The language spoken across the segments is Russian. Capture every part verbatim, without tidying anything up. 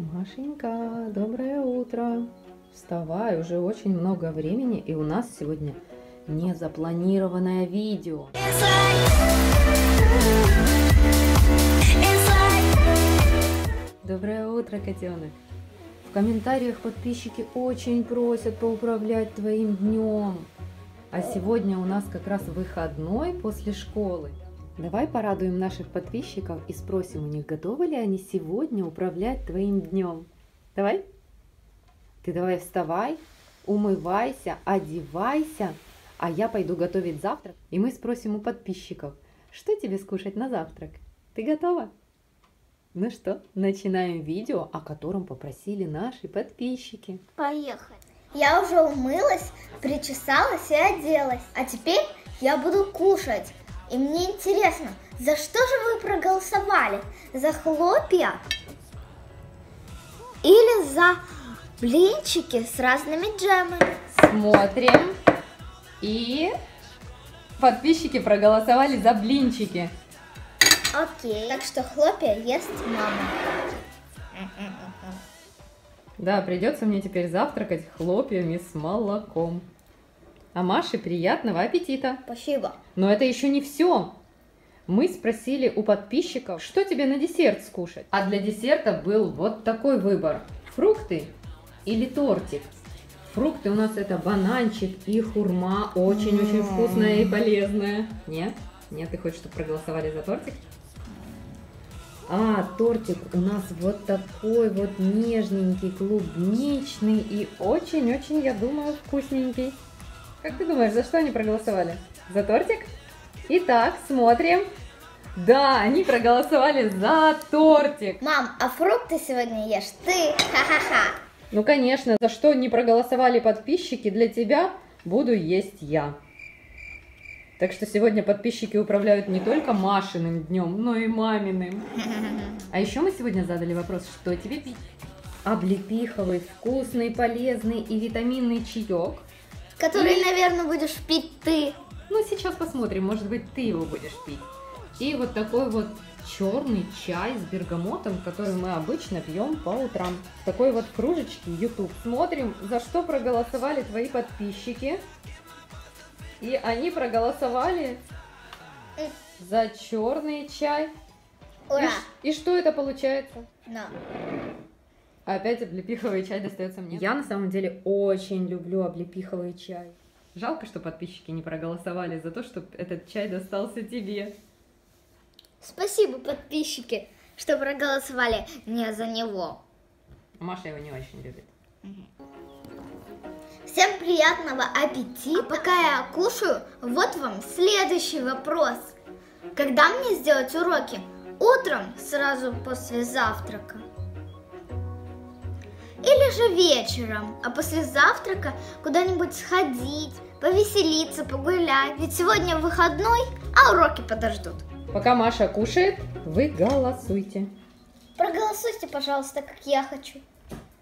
Машенька, доброе утро. Вставай, уже очень много времени, и у нас сегодня незапланированное видео. Доброе утро, котенок. В комментариях подписчики очень просят поуправлять твоим днем. А сегодня у нас как раз выходной после школы. Давай порадуем наших подписчиков и спросим у них, готовы ли они сегодня управлять твоим днем. Давай. Ты давай вставай, умывайся, одевайся, а я пойду готовить завтрак. И мы спросим у подписчиков, что тебе скушать на завтрак. Ты готова? Ну что, начинаем видео, о котором попросили наши подписчики. Поехали. Я уже умылась, причесалась и оделась. А теперь я буду кушать. И мне интересно, за что же вы проголосовали? За хлопья или за блинчики с разными джемами? Смотрим. И подписчики проголосовали за блинчики. Окей. Так что хлопья ест мама. Да, придется мне теперь завтракать хлопьями с молоком. А Маше приятного аппетита. Спасибо. Но это еще не все. Мы спросили у подписчиков, что тебе на десерт скушать. А для десерта был вот такой выбор. Фрукты или тортик. Фрукты у нас это бананчик и хурма. Очень-очень вкусная и полезная. Нет? Нет, ты хочешь, чтобы проголосовали за тортик? А, тортик у нас вот такой вот нежненький, клубничный и очень-очень, я думаю, вкусненький. Как ты думаешь, за что они проголосовали? За тортик? Итак, смотрим. Да, они проголосовали за тортик. Мам, а фрукты сегодня ешь ты? Ха-ха-ха. Ну, конечно, за что не проголосовали подписчики, для тебя буду есть я. Так что сегодня подписчики управляют не только Машиным днем, но и маминым. А еще мы сегодня задали вопрос, что тебе пить? Облепиховый, вкусный, полезный и витаминный чаек. Который, наверное, будешь пить ты. Ну, сейчас посмотрим, может быть, ты его будешь пить. И вот такой вот черный чай с бергамотом, который мы обычно пьем по утрам. В такой вот кружечке YouTube. Смотрим, за что проголосовали твои подписчики. И они проголосовали за черный чай. Ура! И, и что это получается? Да. Опять облепиховый чай достается мне. Я на самом деле очень люблю облепиховый чай. Жалко, что подписчики не проголосовали за то, чтобы этот чай достался тебе. Спасибо, подписчики, что проголосовали не за него. Маша его не очень любит. Всем приятного аппетита. А пока я кушаю, вот вам следующий вопрос. Когда мне сделать уроки? Утром, сразу после завтрака? Или же вечером, а после завтрака куда-нибудь сходить, повеселиться, погулять. Ведь сегодня выходной, а уроки подождут. Пока Маша кушает, вы голосуйте. Проголосуйте, пожалуйста, как я хочу.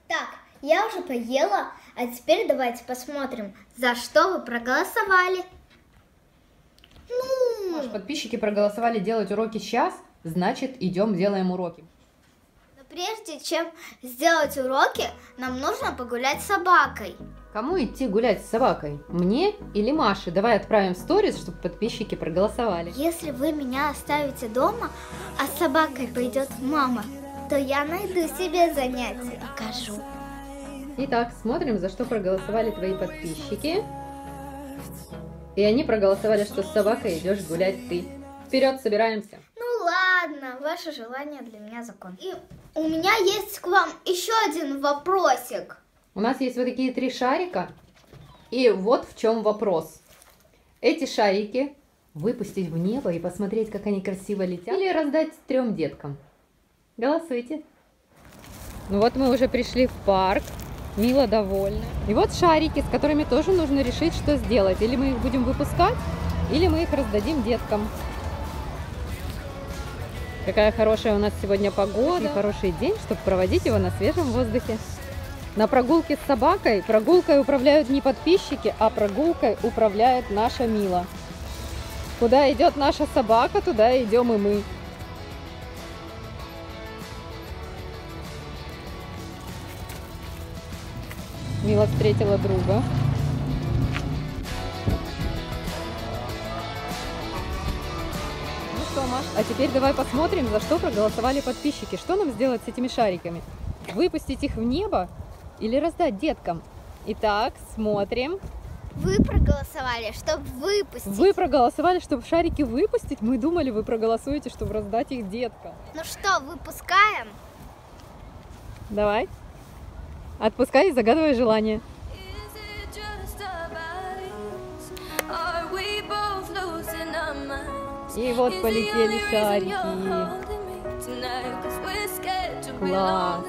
Так, я уже поела, а теперь давайте посмотрим, за что вы проголосовали. Ну... Маш, подписчики проголосовали делать уроки сейчас, значит, идем делаем уроки. Прежде чем сделать уроки, нам нужно погулять с собакой. Кому идти гулять с собакой? Мне или Маше? Давай отправим сторис, чтобы подписчики проголосовали. Если вы меня оставите дома, а с собакой пойдет мама, то я найду себе занятие. Покажу. Итак, смотрим, за что проголосовали твои подписчики. И они проголосовали, что с собакой идешь гулять ты. Вперед, собираемся. Ладно, ваше желание для меня закон. И у меня есть к вам еще один вопросик. У нас есть вот такие три шарика. И вот в чем вопрос. Эти шарики выпустить в небо и посмотреть, как они красиво летят. Или раздать трем деткам. Голосуйте. Ну вот мы уже пришли в парк. Мила довольна. И вот шарики, с которыми тоже нужно решить, что сделать. Или мы их будем выпускать, или мы их раздадим деткам. Какая хорошая у нас сегодня погода, и хороший день, чтобы проводить его на свежем воздухе. На прогулке с собакой прогулкой управляют не подписчики, а прогулкой управляет наша Мила. Куда идет наша собака, туда идем и мы. Мила встретила друга. Ну что, Маш, а теперь давай посмотрим, за что проголосовали подписчики. Что нам сделать с этими шариками? Выпустить их в небо или раздать деткам? Итак, смотрим. Вы проголосовали, чтобы выпустить. Вы проголосовали, чтобы шарики выпустить? Мы думали, вы проголосуете, чтобы раздать их деткам. Ну что, выпускаем? Давай. Отпускай и загадывай желание. И вот полетели шарики. Класс.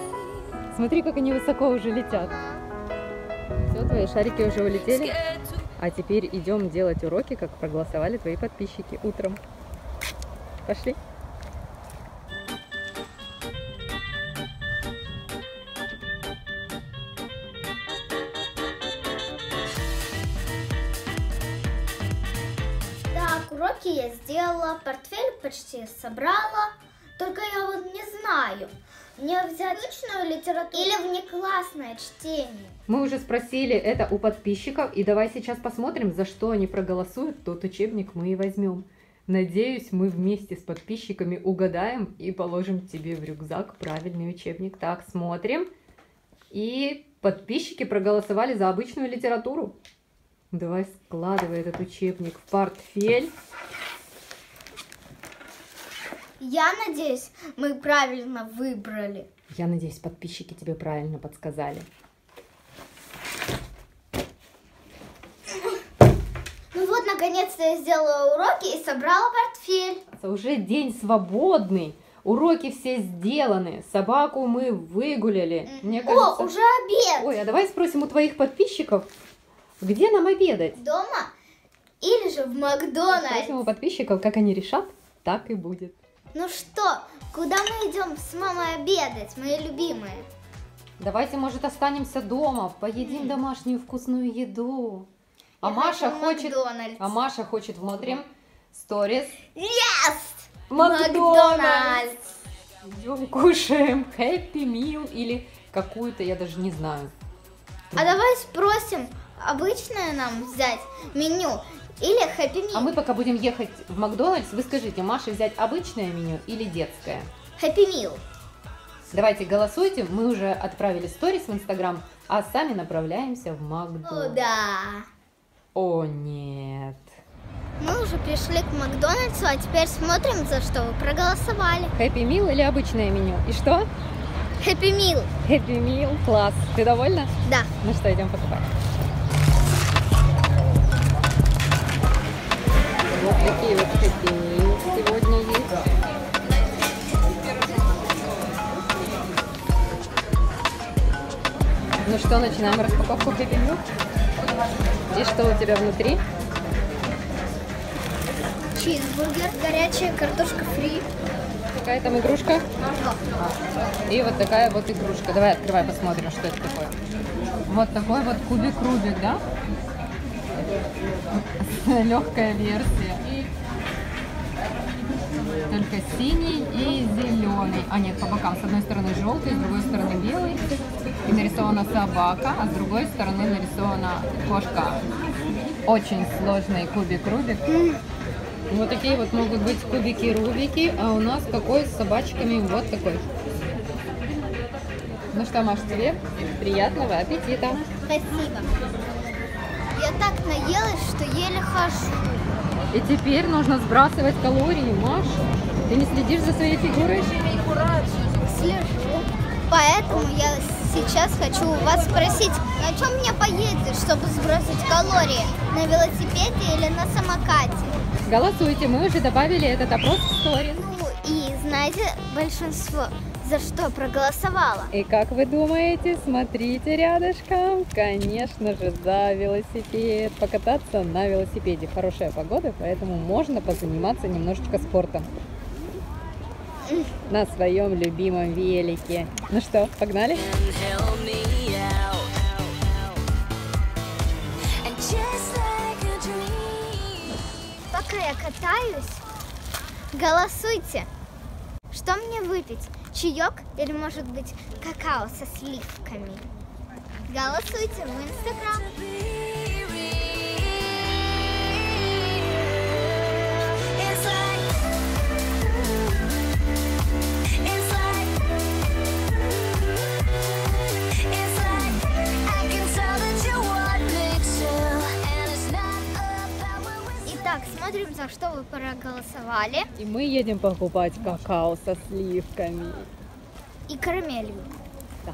Смотри, как они высоко уже летят. Все, твои шарики уже улетели. А теперь идем делать уроки, как проголосовали твои подписчики утром. Пошли. Так, уроки я сделала, портфель почти собрала. Только я вот не знаю, мне взять личную литературу или внеклассное чтение. Мы уже спросили это у подписчиков, и давай сейчас посмотрим, за что они проголосуют, тот учебник мы и возьмем. Надеюсь, мы вместе с подписчиками угадаем и положим тебе в рюкзак правильный учебник. Так, смотрим. И подписчики проголосовали за обычную литературу. Давай складывай этот учебник в портфель. Я надеюсь, мы правильно выбрали. Я надеюсь, подписчики тебе правильно подсказали. Ну вот, наконец-то я сделала уроки и собрала портфель. Уже день свободный. Уроки все сделаны. Собаку мы выгуляли. Мне кажется... О, уже обед. Ой, а давай спросим у твоих подписчиков, где нам обедать? Дома или же в Макдональдс. Спросим у подписчиков, как они решат, так и будет. Ну что, куда мы идем с мамой обедать, мои любимые? Давайте, может, останемся дома, поедим mm. домашнюю вкусную еду. А Маша, хочет, а Маша хочет в Мадрим сторис. Yes! Макдональдс! Идем кушаем Happy Meal или какую-то, я даже не знаю. А давай спросим, обычное нам взять меню или Happy Meal. А мы пока будем ехать в Макдональдс, вы скажите, Маше взять обычное меню или детское? Happy Meal. Давайте голосуйте, мы уже отправили сторис в Instagram, а сами направляемся в Макдональдс. О, да. О, нет. Мы уже пришли к Макдональдсу, а теперь смотрим, за что вы проголосовали. Happy Meal или обычное меню? И что? Happy Meal. Happy Meal, класс. Ты довольна? Да. Ну что, идем покупать. Вот такие вот хэтимилы сегодня есть. Ну что, начинаем распаковку хэтимил. И что у тебя внутри? Чизбургер, горячая картошка фри. Какая там игрушка? И вот такая вот игрушка. Давай открывай, посмотрим, что это такое. Вот такой вот кубик-рубик, да? Легкая версия. Только синий и зеленый. А нет, по бокам. С одной стороны желтый, с другой стороны белый. И нарисована собака, а с другой стороны нарисована кошка. Очень сложный кубик-рубик. Вот такие вот могут быть кубики-рубики. А у нас какой с собачками? Вот такой. Ну что, Маш, тебе приятного аппетита. Спасибо. Я так наелась, что еле хожу. И теперь нужно сбрасывать калории, Маша. Ты не следишь за своей фигурой? Слежу. Поэтому я сейчас хочу у вас спросить, на чем мне поездить, чтобы сбросить калории? На велосипеде или на самокате? Голосуйте, мы уже добавили этот опрос в сторис. Ну и знаете, большинство за что проголосовала. И как вы думаете, смотрите рядышком, конечно же, за велосипед. Покататься на велосипеде. Хорошая погода, поэтому можно позаниматься немножечко спортом. На своем любимом велике. Ну что, погнали? Пока я катаюсь, голосуйте. Что мне выпить? Чаек или, может быть, какао со сливками? Голосуйте в Instagram. Итак, смотрим, за что вы проголосовали. И мы едем покупать какао со сливками. И карамелью. Да.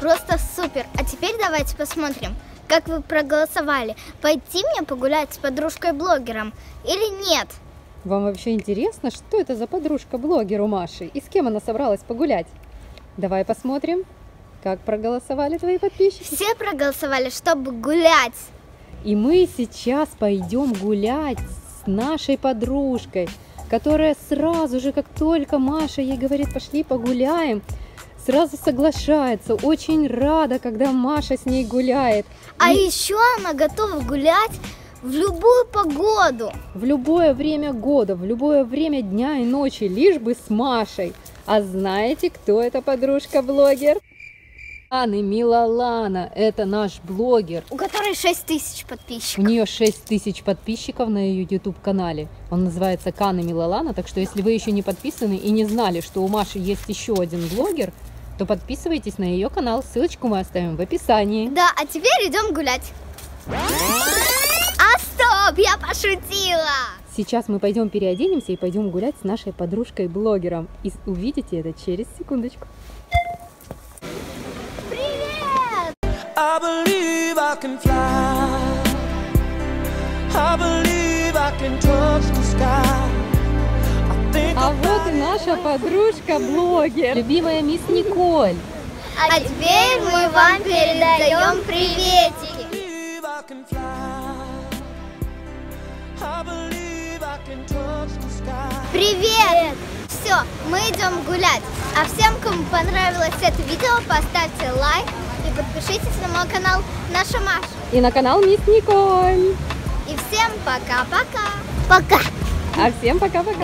Просто супер! А теперь давайте посмотрим, как вы проголосовали. Пойти мне погулять с подружкой-блогером или нет? Вам вообще интересно, что это за подружка-блогер у Маши? И с кем она собралась погулять? Давай посмотрим, как проголосовали твои подписчики. Все проголосовали, чтобы гулять. И мы сейчас пойдем гулять с нашей подружкой, которая сразу же, как только Маша ей говорит, пошли погуляем, сразу соглашается, очень рада, когда Маша с ней гуляет. А и... еще она готова гулять в любую погоду. В любое время года, в любое время дня и ночи, лишь бы с Машей. А знаете, кто эта подружка-блогер? Кане Милалана, это наш блогер. У которой шесть тысяч подписчиков. У нее шесть тысяч подписчиков на ее YouTube-канале. Он называется Кане Милалана, так что если вы еще не подписаны и не знали, что у Маши есть еще один блогер, то подписывайтесь на ее канал, ссылочку мы оставим в описании. Да, а теперь идем гулять. А стоп, я пошутила! Сейчас мы пойдем переоденемся и пойдем гулять с нашей подружкой-блогером. И увидите это через секундочку. Привет! А вот и наша подружка-блогер, любимая мисс Николь. А теперь мы вам передаем приветики. Привет! Все, мы идем гулять. А всем, кому понравилось это видео, поставьте лайк и подпишитесь на мой канал Наша Маша. И на канал Мисс Николь. И всем пока-пока. Пока. А всем пока-пока.